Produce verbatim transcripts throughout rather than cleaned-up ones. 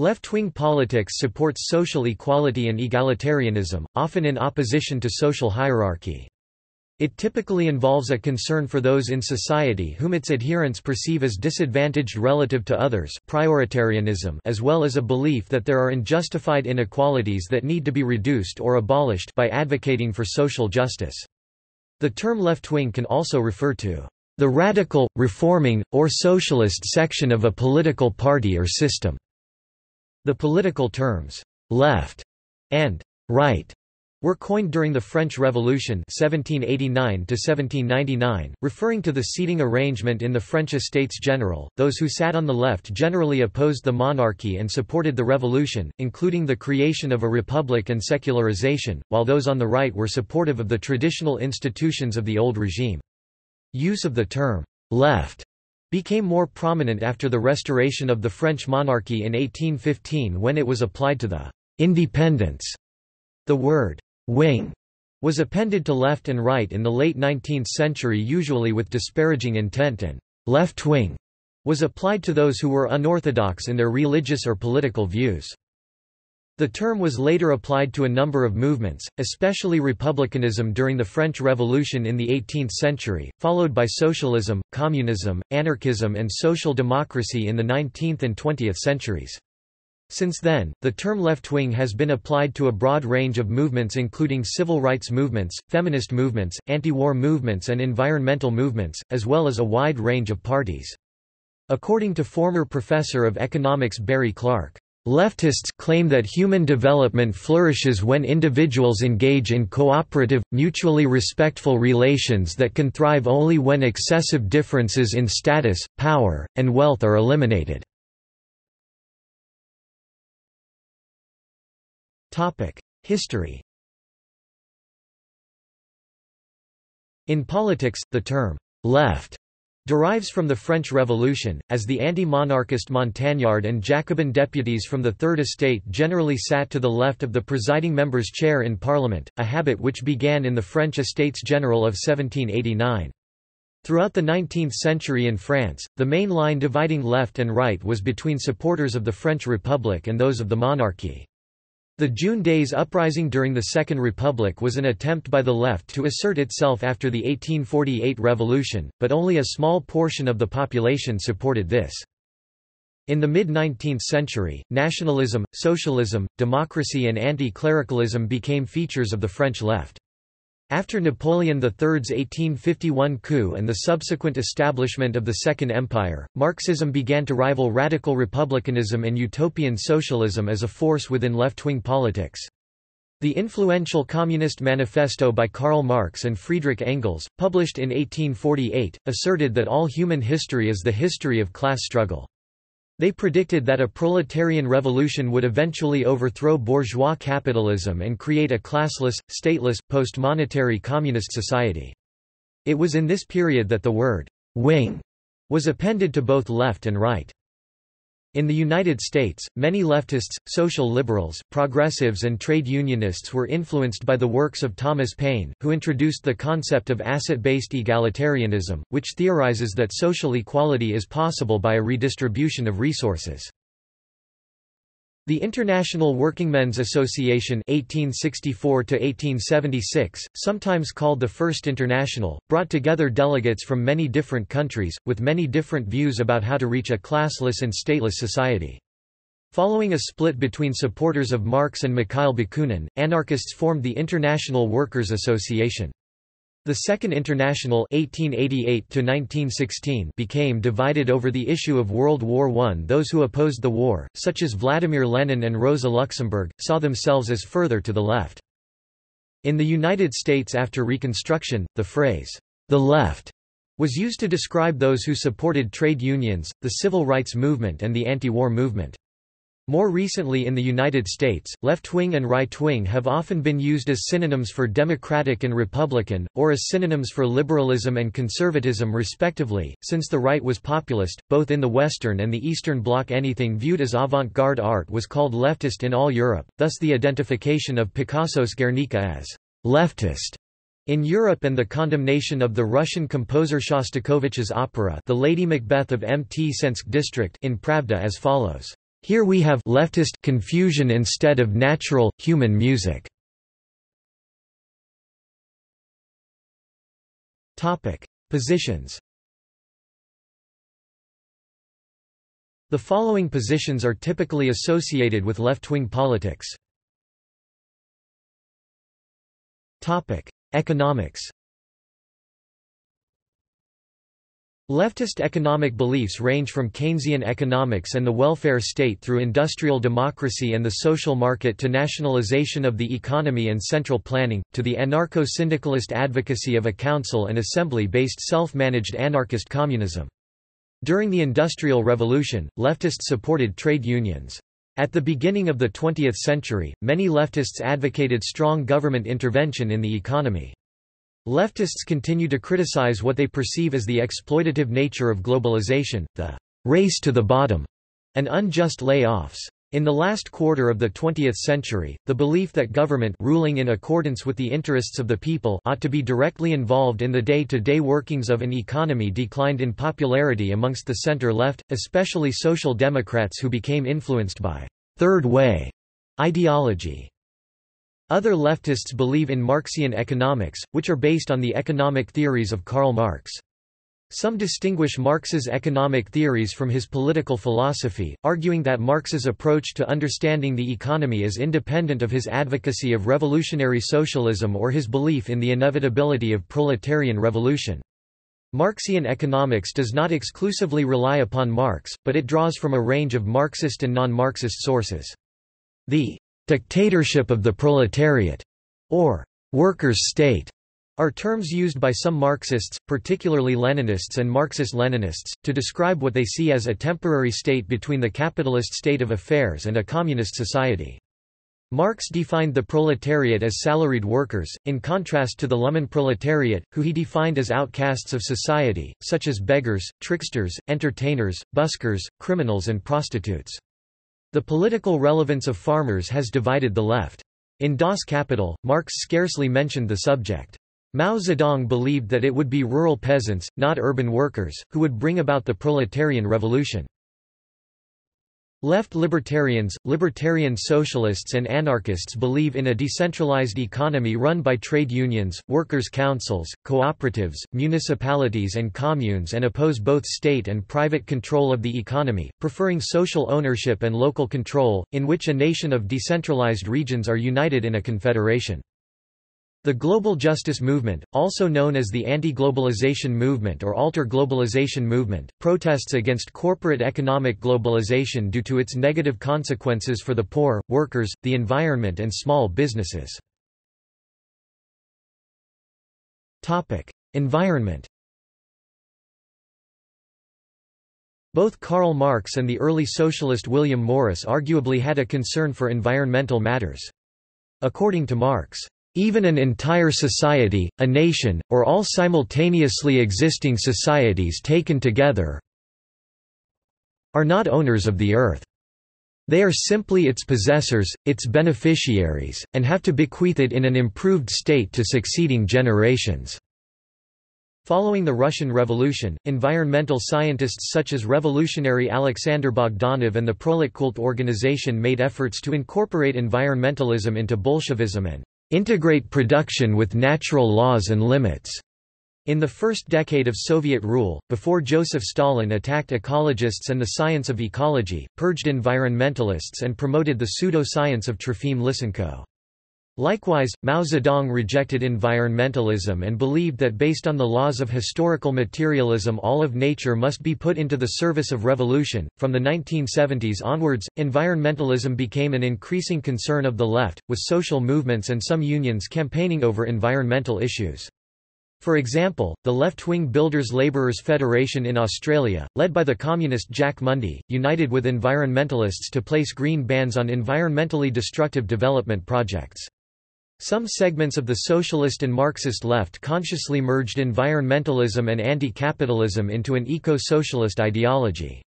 Left-wing politics supports social equality and egalitarianism, often in opposition to social hierarchy. It typically involves a concern for those in society whom its adherents perceive as disadvantaged relative to others, prioritarianism, as well as a belief that there are unjustified inequalities that need to be reduced or abolished by advocating for social justice. The term left-wing can also refer to the radical, reforming, or socialist section of a political party or system. The political terms left and right were coined during the French Revolution seventeen eighty-nine to seventeen ninety-nine, referring to the seating arrangement in the French Estates General. Those who sat on the left generally opposed the monarchy and supported the revolution, including the creation of a republic and secularization, while those on the right were supportive of the traditional institutions of the old regime. Use of the term left became more prominent after the restoration of the French monarchy in eighteen fifteen, when it was applied to the independents. The word wing was appended to left and right in the late nineteenth century, usually with disparaging intent, and left-wing was applied to those who were unorthodox in their religious or political views. The term was later applied to a number of movements, especially republicanism during the French Revolution in the eighteenth century, followed by socialism, communism, anarchism and social democracy in the nineteenth and twentieth centuries. Since then, the term left-wing has been applied to a broad range of movements, including civil rights movements, feminist movements, anti-war movements and environmental movements, as well as a wide range of parties. According to former professor of economics Barry Clark, leftists claim that human development flourishes when individuals engage in cooperative, mutually respectful relations that can thrive only when excessive differences in status, power, and wealth are eliminated. History. In politics, the term «left» derives from the French Revolution, as the anti-monarchist Montagnard and Jacobin deputies from the Third Estate generally sat to the left of the presiding member's chair in Parliament, a habit which began in the French Estates General of seventeen eighty-nine. Throughout the nineteenth century in France, the main line dividing left and right was between supporters of the French Republic and those of the monarchy. The June Days uprising during the Second Republic was an attempt by the left to assert itself after the eighteen forty-eight revolution, but only a small portion of the population supported this. In the mid-nineteenth century, nationalism, socialism, democracy and anti-clericalism became features of the French left. After Napoleon the third's eighteen fifty-one coup and the subsequent establishment of the Second Empire, Marxism began to rival radical republicanism and utopian socialism as a force within left-wing politics. The influential Communist Manifesto by Karl Marx and Friedrich Engels, published in eighteen forty-eight, asserted that all human history is the history of class struggle. They predicted that a proletarian revolution would eventually overthrow bourgeois capitalism and create a classless, stateless, post-monetary communist society. It was in this period that the word wing was appended to both left and right. In the United States, many leftists, social liberals, progressives and trade unionists were influenced by the works of Thomas Paine, who introduced the concept of asset-based egalitarianism, which theorizes that social equality is possible by a redistribution of resources. The International Workingmen's Association eighteen sixty-four to eighteen seventy-six, sometimes called the First International, brought together delegates from many different countries, with many different views about how to reach a classless and stateless society. Following a split between supporters of Marx and Mikhail Bakunin, anarchists formed the International Workers' Association. The Second International eighteen eighty-eight to nineteen sixteen became divided over the issue of World War One. Those who opposed the war, such as Vladimir Lenin and Rosa Luxemburg, saw themselves as further to the left. In the United States after Reconstruction, the phrase, "the left," was used to describe those who supported trade unions, the civil rights movement and the anti-war movement. More recently in the United States, left-wing and right-wing have often been used as synonyms for Democratic and Republican, or as synonyms for liberalism and conservatism respectively. Since the right was populist, both in the Western and the Eastern Bloc, anything viewed as avant-garde art was called leftist in all Europe, thus the identification of Picasso's Guernica as leftist in Europe and the condemnation of the Russian composer Shostakovich's opera The Lady Macbeth of M T Sensk District in Pravda as follows. Here we have leftist confusion instead of natural, human music. Positions. The following positions are typically associated with left-wing politics. Economics. Leftist economic beliefs range from Keynesian economics and the welfare state through industrial democracy and the social market to nationalization of the economy and central planning, to the anarcho-syndicalist advocacy of a council and assembly-based self-managed anarchist communism. During the Industrial Revolution, leftists supported trade unions. At the beginning of the twentieth century, many leftists advocated strong government intervention in the economy. Leftists continue to criticize what they perceive as the exploitative nature of globalization, the race to the bottom, and unjust layoffs. In the last quarter of the twentieth century, the belief that government ruling in accordance with the interests of the people ought to be directly involved in the day-to-day workings of an economy declined in popularity amongst the center-left, especially social democrats who became influenced by Third Way ideology. Other leftists believe in Marxian economics, which are based on the economic theories of Karl Marx. Some distinguish Marx's economic theories from his political philosophy, arguing that Marx's approach to understanding the economy is independent of his advocacy of revolutionary socialism or his belief in the inevitability of proletarian revolution. Marxian economics does not exclusively rely upon Marx, but it draws from a range of Marxist and non-Marxist sources. The dictatorship of the proletariat, or workers' state, are terms used by some Marxists, particularly Leninists and Marxist-Leninists, to describe what they see as a temporary state between the capitalist state of affairs and a communist society. Marx defined the proletariat as salaried workers, in contrast to the Lumpenproletariat, who he defined as outcasts of society, such as beggars, tricksters, entertainers, buskers, criminals and prostitutes. The political relevance of farmers has divided the left. In Das Kapital, Marx scarcely mentioned the subject. Mao Zedong believed that it would be rural peasants, not urban workers, who would bring about the proletarian revolution. Left libertarians, libertarian socialists and anarchists believe in a decentralized economy run by trade unions, workers' councils, cooperatives, municipalities and communes and oppose both state and private control of the economy, preferring social ownership and local control, in which a nation of decentralized regions are united in a confederation. The global justice movement, also known as the anti-globalization movement or alter-globalization movement, protests against corporate economic globalization due to its negative consequences for the poor, workers, the environment and small businesses. Topic: Environment. Both Karl Marx and the early socialist William Morris arguably had a concern for environmental matters. According to Marx, even an entire society, a nation, or all simultaneously existing societies taken together are not owners of the earth. They are simply its possessors, its beneficiaries, and have to bequeath it in an improved state to succeeding generations. Following the Russian Revolution, environmental scientists such as revolutionary Alexander Bogdanov and the Proletkult organization made efforts to incorporate environmentalism into Bolshevism and integrate production with natural laws and limits. In the first decade of Soviet rule, before Joseph Stalin attacked ecologists and the science of ecology, purged environmentalists and promoted the pseudo-science of Trofim Lysenko. Likewise, Mao Zedong rejected environmentalism and believed that based on the laws of historical materialism all of nature must be put into the service of revolution. From the nineteen seventies onwards, environmentalism became an increasing concern of the left, with social movements and some unions campaigning over environmental issues. For example, the left-wing Builders Labourers Federation in Australia, led by the communist Jack Mundy, united with environmentalists to place green bans on environmentally destructive development projects. Some segments of the socialist and Marxist left consciously merged environmentalism and anti-capitalism into an eco-socialist ideology.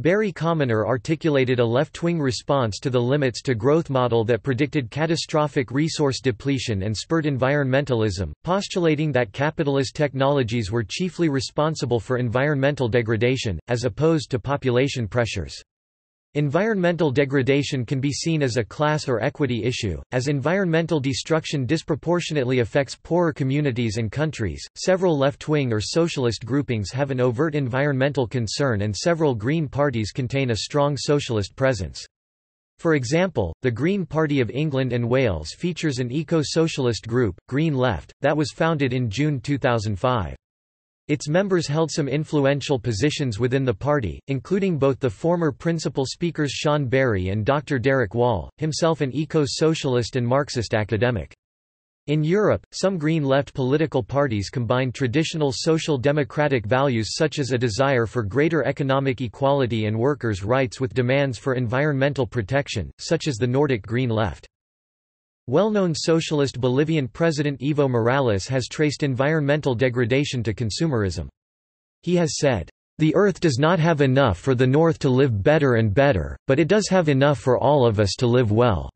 Barry Commoner articulated a left-wing response to the limits to growth model that predicted catastrophic resource depletion and spurred environmentalism, postulating that capitalist technologies were chiefly responsible for environmental degradation, as opposed to population pressures. Environmental degradation can be seen as a class or equity issue, as environmental destruction disproportionately affects poorer communities and countries. Several left-wing or socialist groupings have an overt environmental concern, and several green parties contain a strong socialist presence. For example, the Green Party of England and Wales features an eco-socialist group, Green Left, that was founded in June two thousand five. Its members held some influential positions within the party, including both the former principal speakers Sean Barry and Doctor Derek Wall, himself an eco-socialist and Marxist academic. In Europe, some Green Left political parties combine traditional social democratic values such as a desire for greater economic equality and workers' rights with demands for environmental protection, such as the Nordic Green Left. Well-known socialist Bolivian President Evo Morales has traced environmental degradation to consumerism. He has said, "The earth does not have enough for the North to live better and better, but it does have enough for all of us to live well."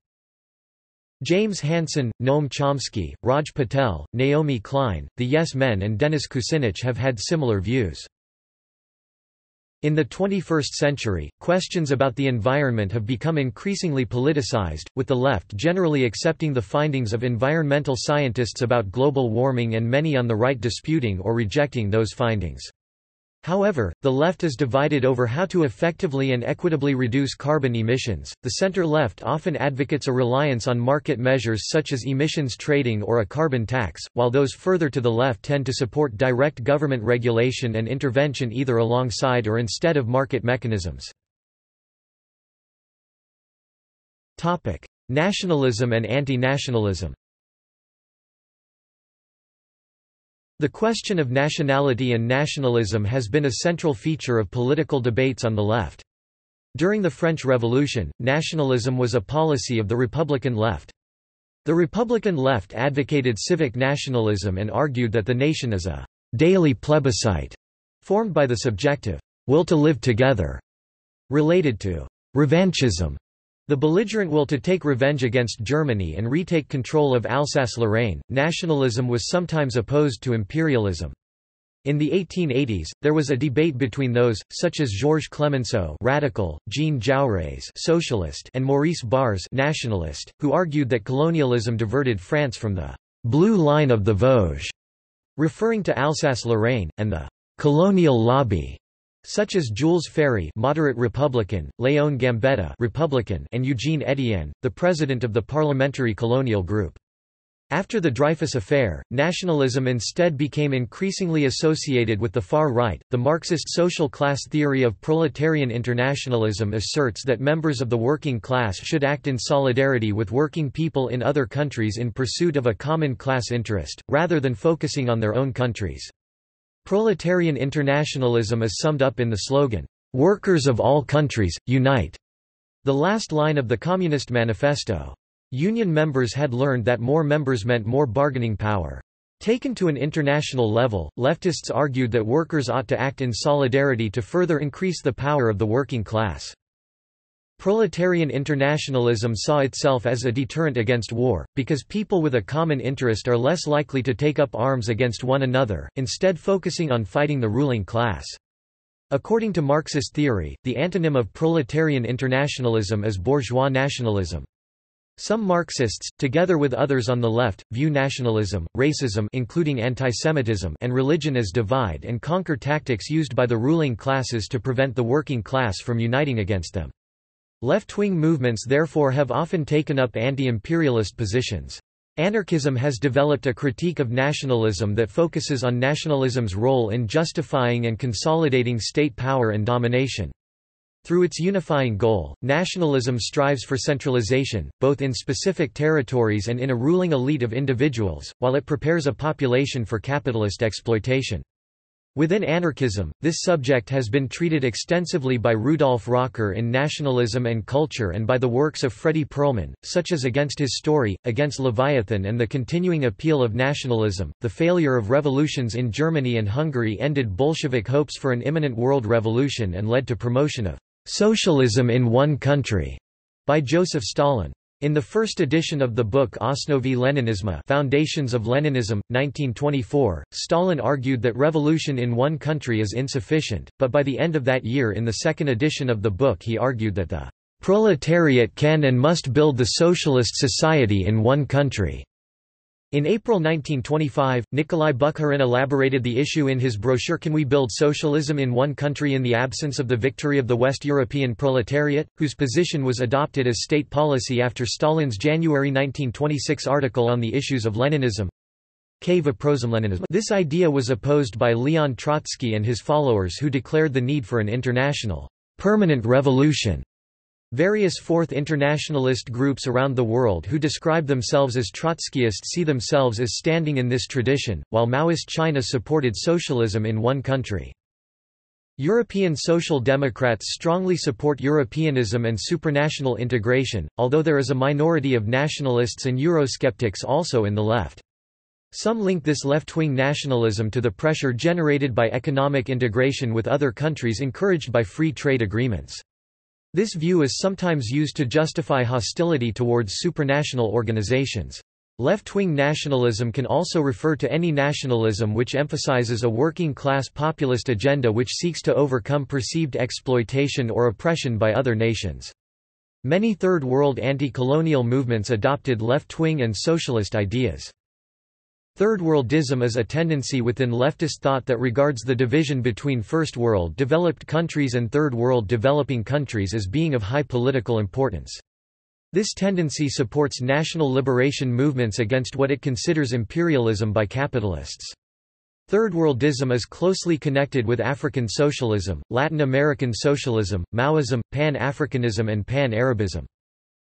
James Hansen, Noam Chomsky, Raj Patel, Naomi Klein, the Yes Men and Dennis Kucinich have had similar views. In the twenty-first century, questions about the environment have become increasingly politicized, with the left generally accepting the findings of environmental scientists about global warming and many on the right disputing or rejecting those findings. However, the left is divided over how to effectively and equitably reduce carbon emissions. The center-left often advocates a reliance on market measures such as emissions trading or a carbon tax, while those further to the left tend to support direct government regulation and intervention either alongside or instead of market mechanisms. Topic: Nationalism and anti-nationalism. The question of nationality and nationalism has been a central feature of political debates on the left. During the French Revolution, nationalism was a policy of the Republican left. The Republican left advocated civic nationalism and argued that the nation is a daily plebiscite formed by the subjective will to live together, related to revanchism. The belligerent will to take revenge against Germany and retake control of Alsace-Lorraine. Nationalism was sometimes opposed to imperialism. In the eighteen eighties, there was a debate between those, such as Georges Clemenceau, radical, Jean Jaurès, socialist, and Maurice Barrès, nationalist, who argued that colonialism diverted France from the blue line of the Vosges, referring to Alsace-Lorraine, and the colonial lobby, such as Jules Ferry, moderate Republican, Leon Gambetta, Republican, and Eugene Etienne, the president of the Parliamentary Colonial Group. After the Dreyfus Affair, nationalism instead became increasingly associated with the far right. The Marxist social class theory of proletarian internationalism asserts that members of the working class should act in solidarity with working people in other countries in pursuit of a common class interest, rather than focusing on their own countries. Proletarian internationalism is summed up in the slogan, "Workers of all countries, unite," the last line of the Communist Manifesto. Union members had learned that more members meant more bargaining power. Taken to an international level, leftists argued that workers ought to act in solidarity to further increase the power of the working class. Proletarian internationalism saw itself as a deterrent against war, because people with a common interest are less likely to take up arms against one another, instead focusing on fighting the ruling class. According to Marxist theory, the antonym of proletarian internationalism is bourgeois nationalism. Some Marxists, together with others on the left, view nationalism, racism including antisemitism, and religion as divide and conquer tactics used by the ruling classes to prevent the working class from uniting against them. Left-wing movements therefore have often taken up anti-imperialist positions. Anarchism has developed a critique of nationalism that focuses on nationalism's role in justifying and consolidating state power and domination. Through its unifying goal, nationalism strives for centralization, both in specific territories and in a ruling elite of individuals, while it prepares a population for capitalist exploitation. Within anarchism, this subject has been treated extensively by Rudolf Rocker in Nationalism and Culture and by the works of Freddie Perlman, such as Against His Story, Against Leviathan and the Continuing Appeal of Nationalism. The failure of revolutions in Germany and Hungary ended Bolshevik hopes for an imminent world revolution and led to promotion of socialism in one country by Joseph Stalin. In the first edition of the book Osnovy Leninisma, Foundations of Leninism, nineteen twenty-four, Stalin argued that revolution in one country is insufficient, but by the end of that year in the second edition of the book he argued that the proletariat can and must build the socialist society in one country. In April nineteen twenty-five, Nikolai Bukharin elaborated the issue in his brochure Can We Build Socialism in One Country in the Absence of the Victory of the West European Proletariat?, whose position was adopted as state policy after Stalin's January nineteen twenty-six article on the issues of Leninism. This idea was opposed by Leon Trotsky and his followers, who declared the need for an international, permanent revolution. Various Fourth Internationalist groups around the world who describe themselves as Trotskyists see themselves as standing in this tradition, while Maoist China supported socialism in one country. European Social Democrats strongly support Europeanism and supranational integration, although there is a minority of nationalists and Eurosceptics also in the left. Some link this left-wing nationalism to the pressure generated by economic integration with other countries encouraged by free trade agreements. This view is sometimes used to justify hostility towards supranational organizations. Left-wing nationalism can also refer to any nationalism which emphasizes a working-class populist agenda which seeks to overcome perceived exploitation or oppression by other nations. Many Third World anti-colonial movements adopted left-wing and socialist ideas. Third worldism is a tendency within leftist thought that regards the division between First World developed countries and Third World developing countries as being of high political importance. This tendency supports national liberation movements against what it considers imperialism by capitalists. Third worldism is closely connected with African socialism, Latin American socialism, Maoism, Pan-Africanism and Pan-Arabism.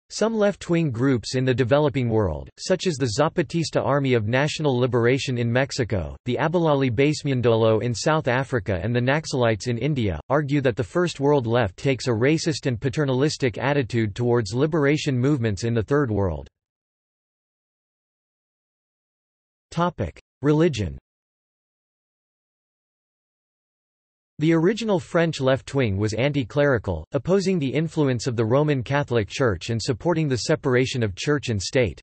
Some left-wing groups in the developing world, such as the Zapatista Army of National Liberation in Mexico, the Abilali Basemyandolo in South Africa and the Naxalites in India, argue that the First World Left takes a racist and paternalistic attitude towards liberation movements in the Third World. Religion. The original French left-wing was anti-clerical, opposing the influence of the Roman Catholic Church and supporting the separation of church and state.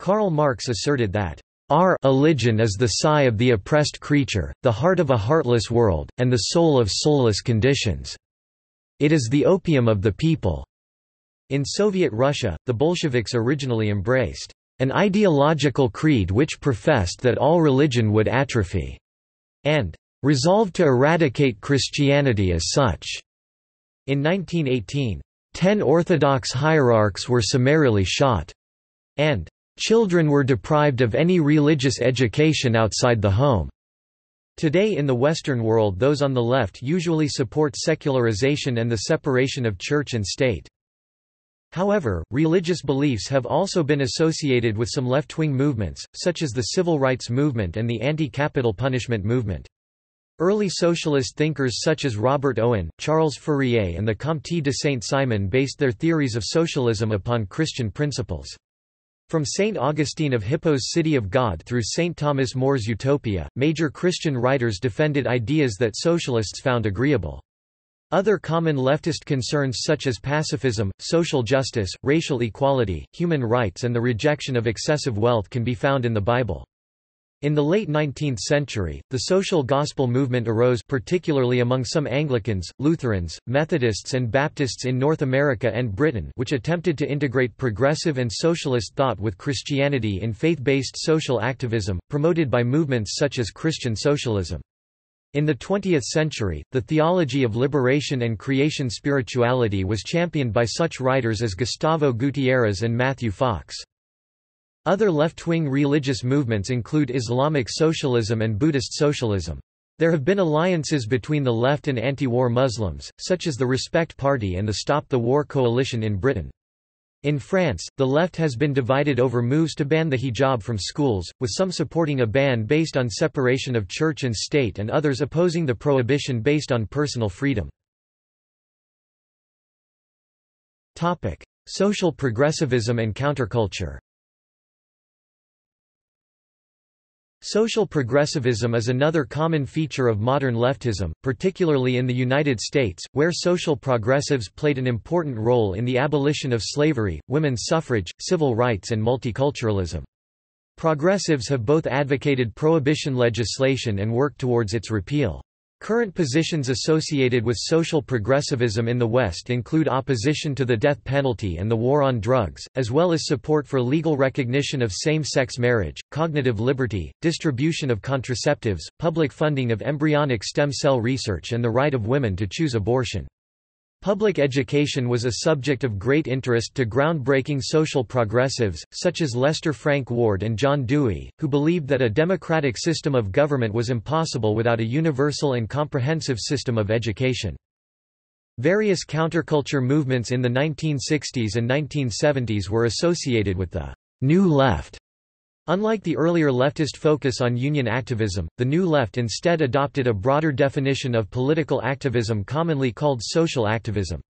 Karl Marx asserted that, "Our religion is the sigh of the oppressed creature, the heart of a heartless world, and the soul of soulless conditions. It is the opium of the people." In Soviet Russia, the Bolsheviks originally embraced an ideological creed which professed that all religion would atrophy, and resolved to eradicate Christianity as such. In nineteen eighteen, ten Orthodox hierarchs were summarily shot, and children were deprived of any religious education outside the home. Today in the Western world, those on the left usually support secularization and the separation of church and state. However, religious beliefs have also been associated with some left-wing movements, such as the civil rights movement and the anti-capital punishment movement. Early socialist thinkers such as Robert Owen, Charles Fourier and the Comte de Saint-Simon based their theories of socialism upon Christian principles. From Saint Augustine of Hippo's City of God through Saint Thomas More's Utopia, major Christian writers defended ideas that socialists found agreeable. Other common leftist concerns such as pacifism, social justice, racial equality, human rights and the rejection of excessive wealth can be found in the Bible. In the late nineteenth century, the social gospel movement arose particularly among some Anglicans, Lutherans, Methodists and Baptists in North America and Britain, which attempted to integrate progressive and socialist thought with Christianity in faith-based social activism, promoted by movements such as Christian socialism. In the twentieth century, the theology of liberation and creation spirituality was championed by such writers as Gustavo Gutierrez and Matthew Fox. Other left-wing religious movements include Islamic socialism and Buddhist socialism. There have been alliances between the left and anti-war Muslims, such as the Respect Party and the Stop the War Coalition in Britain. In France, the left has been divided over moves to ban the hijab from schools, with some supporting a ban based on separation of church and state and others opposing the prohibition based on personal freedom. Topic: Social progressivism and counterculture. Social progressivism is another common feature of modern leftism, particularly in the United States, where social progressives played an important role in the abolition of slavery, women's suffrage, civil rights and multiculturalism. Progressives have both advocated prohibition legislation and worked towards its repeal. Current positions associated with social progressivism in the West include opposition to the death penalty and the war on drugs, as well as support for legal recognition of same-sex marriage, cognitive liberty, distribution of contraceptives, public funding of embryonic stem cell research and the right of women to choose abortion. Public education was a subject of great interest to groundbreaking social progressives, such as Lester Frank Ward and John Dewey, who believed that a democratic system of government was impossible without a universal and comprehensive system of education. Various counterculture movements in the nineteen sixties and nineteen seventies were associated with the New Left. Unlike the earlier leftist focus on union activism, the New Left instead adopted a broader definition of political activism commonly called social activism.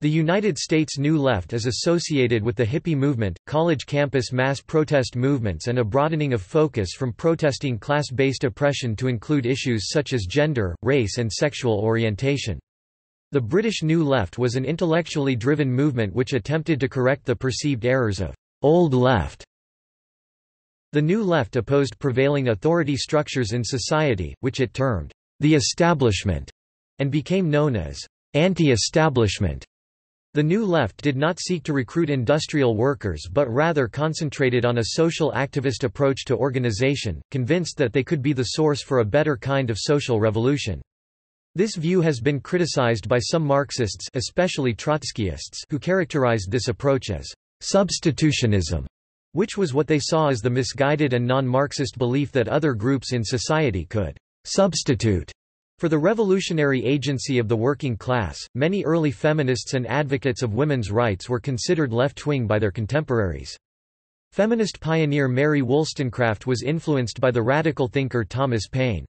The United States New Left is associated with the hippie movement, college campus mass protest movements and a broadening of focus from protesting class-based oppression to include issues such as gender, race and sexual orientation. The British New Left was an intellectually driven movement which attempted to correct the perceived errors of Old Left. The New Left opposed prevailing authority structures in society, which it termed the establishment, and became known as anti-establishment. The New Left did not seek to recruit industrial workers but rather concentrated on a social activist approach to organization, convinced that they could be the source for a better kind of social revolution. This view has been criticized by some Marxists, especially Trotskyists, who characterized this approach as substitutionism, which was what they saw as the misguided and non-Marxist belief that other groups in society could substitute for the revolutionary agency of the working class. Many early feminists and advocates of women's rights were considered left-wing by their contemporaries. Feminist pioneer Mary Wollstonecraft was influenced by the radical thinker Thomas Paine.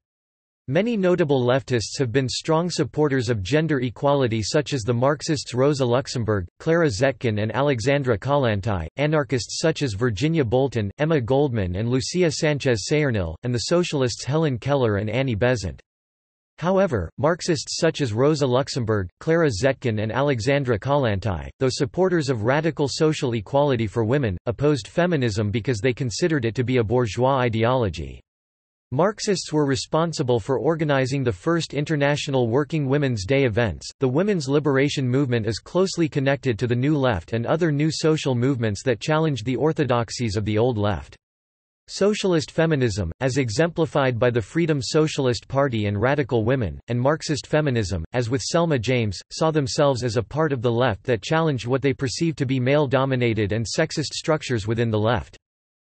Many notable leftists have been strong supporters of gender equality, such as the Marxists Rosa Luxemburg, Clara Zetkin and Alexandra Kollontai, anarchists such as Virginia Bolton, Emma Goldman and Lucia Sanchez-Sayernil, and the socialists Helen Keller and Annie Besant. However, Marxists such as Rosa Luxemburg, Clara Zetkin and Alexandra Kollontai, though supporters of radical social equality for women, opposed feminism because they considered it to be a bourgeois ideology. Marxists were responsible for organizing the first International Working Women's Day events. The women's liberation movement is closely connected to the New Left and other new social movements that challenged the orthodoxies of the Old Left. Socialist feminism, as exemplified by the Freedom Socialist Party and radical women, and Marxist feminism, as with Selma James, saw themselves as a part of the left that challenged what they perceived to be male-dominated and sexist structures within the left.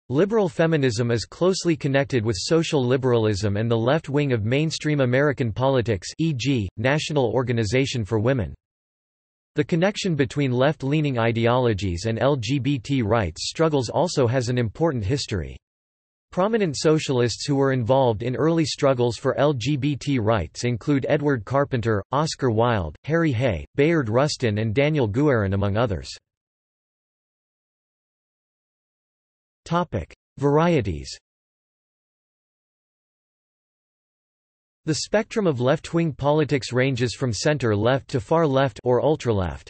Liberal feminism is closely connected with social liberalism and the left wing of mainstream American politics, for example, National Organization for Women. The connection between left-leaning ideologies and L G B T rights struggles also has an important history. Prominent socialists who were involved in early struggles for L G B T rights include Edward Carpenter, Oscar Wilde, Harry Hay, Bayard Rustin and Daniel Guerin, among others. Topic: Varieties. The spectrum of left-wing politics ranges from center-left to far-left or ultra-left.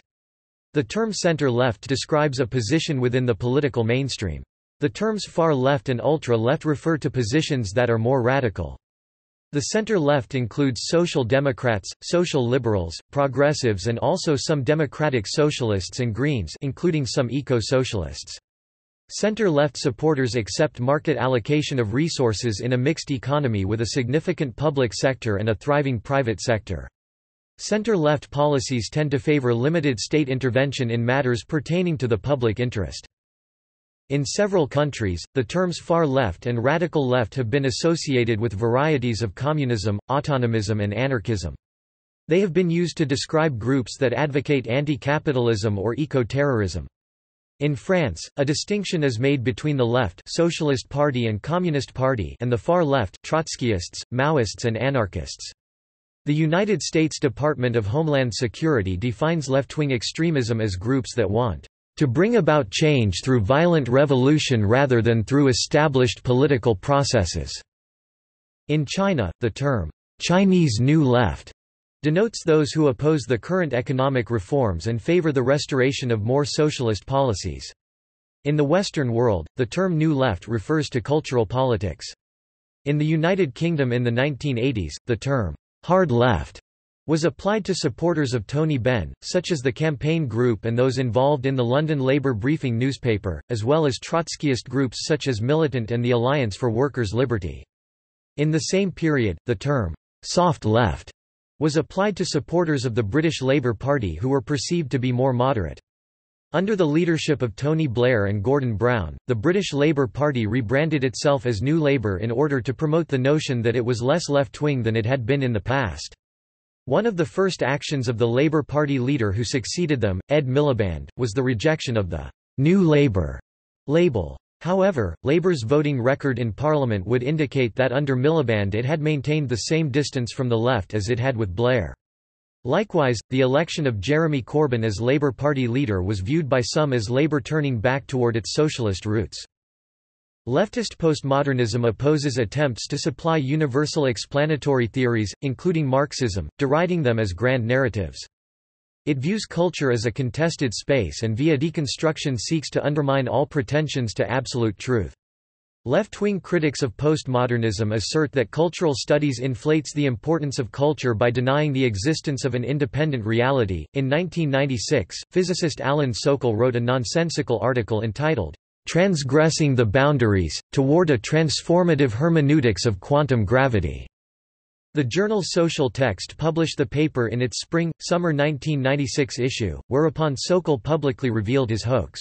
The term center-left describes a position within the political mainstream. The terms far-left and ultra-left refer to positions that are more radical. The center-left includes social democrats, social liberals, progressives and also some democratic socialists and greens, including some eco-socialists. Center-left supporters accept market allocation of resources in a mixed economy with a significant public sector and a thriving private sector. Center-left policies tend to favor limited state intervention in matters pertaining to the public interest. In several countries, the terms far-left and radical left have been associated with varieties of communism, autonomism and anarchism. They have been used to describe groups that advocate anti-capitalism or eco-terrorism. In France, a distinction is made between the left Socialist Party and Communist Party and the far left Trotskyists, Maoists and anarchists. The United States Department of Homeland Security defines left-wing extremism as groups that want to bring about change through violent revolution rather than through established political processes. In China, the term Chinese New Left denotes those who oppose the current economic reforms and favor the restoration of more socialist policies. In the Western world, the term New Left refers to cultural politics. In the United Kingdom in the nineteen eighties, the term Hard Left was applied to supporters of Tony Benn, such as the Campaign Group and those involved in the London Labour Briefing newspaper, as well as Trotskyist groups such as Militant and the Alliance for Workers' Liberty. In the same period, the term soft left was applied to supporters of the British Labour Party who were perceived to be more moderate. Under the leadership of Tony Blair and Gordon Brown, the British Labour Party rebranded itself as New Labour in order to promote the notion that it was less left-wing than it had been in the past. One of the first actions of the Labour Party leader who succeeded them, Ed Miliband, was the rejection of the New Labour label. However, Labour's voting record in Parliament would indicate that under Miliband it had maintained the same distance from the left as it had with Blair. Likewise, the election of Jeremy Corbyn as Labour Party leader was viewed by some as Labour turning back toward its socialist roots. Leftist postmodernism opposes attempts to supply universal explanatory theories, including Marxism, deriding them as grand narratives. It views culture as a contested space and via deconstruction seeks to undermine all pretensions to absolute truth. Left-wing critics of postmodernism assert that cultural studies inflates the importance of culture by denying the existence of an independent reality. In nineteen ninety-six, physicist Alan Sokal wrote a nonsensical article entitled Transgressing the Boundaries, Toward a Transformative Hermeneutics of Quantum Gravity. The journal Social Text published the paper in its spring-summer nineteen ninety-six issue, whereupon Sokal publicly revealed his hoax.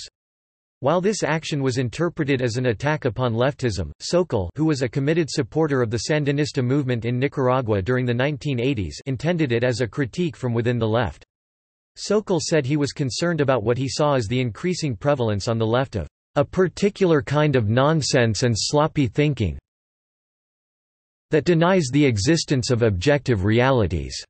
While this action was interpreted as an attack upon leftism, Sokal, who was a committed supporter of the Sandinista movement in Nicaragua during the nineteen eighties, intended it as a critique from within the left. Sokal said he was concerned about what he saw as the increasing prevalence on the left of a particular kind of nonsense and sloppy thinking that denies the existence of objective realities.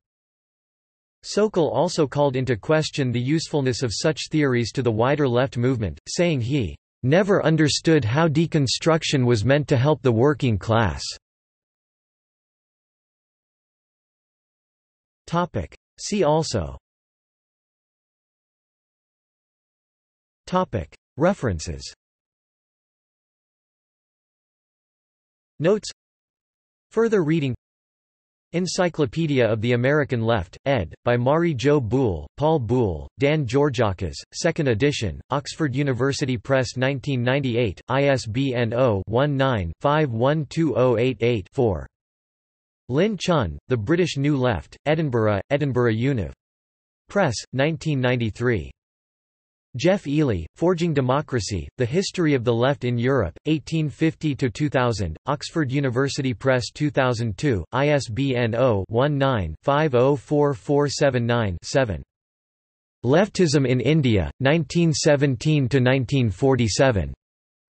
Sokal also called into question the usefulness of such theories to the wider left movement, saying he never understood how deconstruction was meant to help the working class. Topic. See also. Topic. References. Notes. Further reading. Encyclopedia of the American Left, ed. by Mari Jo Boole, Paul Boole, Dan Georgiakis, second edition, Oxford University Press nineteen ninety-eight, I S B N zero dash one nine dash five one two zero eight eight dash four. Lin Chun, The British New Left, Edinburgh, Edinburgh Univ. Press, nineteen ninety-three. Jeff Ely, Forging Democracy, The History of the Left in Europe, eighteen fifty to two thousand, Oxford University Press two thousand two, I S B N zero dash one nine dash five zero four four seven nine dash seven. Leftism in India, nineteen seventeen to nineteen forty-seven.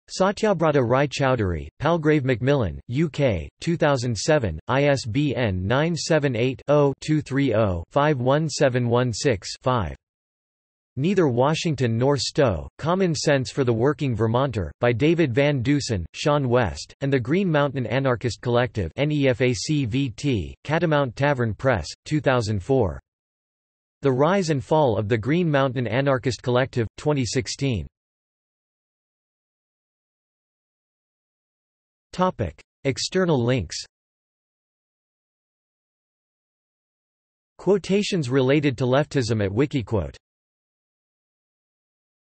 Satyabrata Rai Chowdhury, Palgrave Macmillan, U K, two thousand seven, I S B N nine seven eight dash zero dash two three zero dash five one seven one six dash five. Neither Washington nor Stowe, Common Sense for the Working Vermonter, by David Van Dusen, Sean West, and the Green Mountain Anarchist Collective N E F A C V T, Catamount Tavern Press, two thousand four. The Rise and Fall of the Green Mountain Anarchist Collective, twenty sixteen. Topic. External links. Quotations related to leftism at Wikiquote.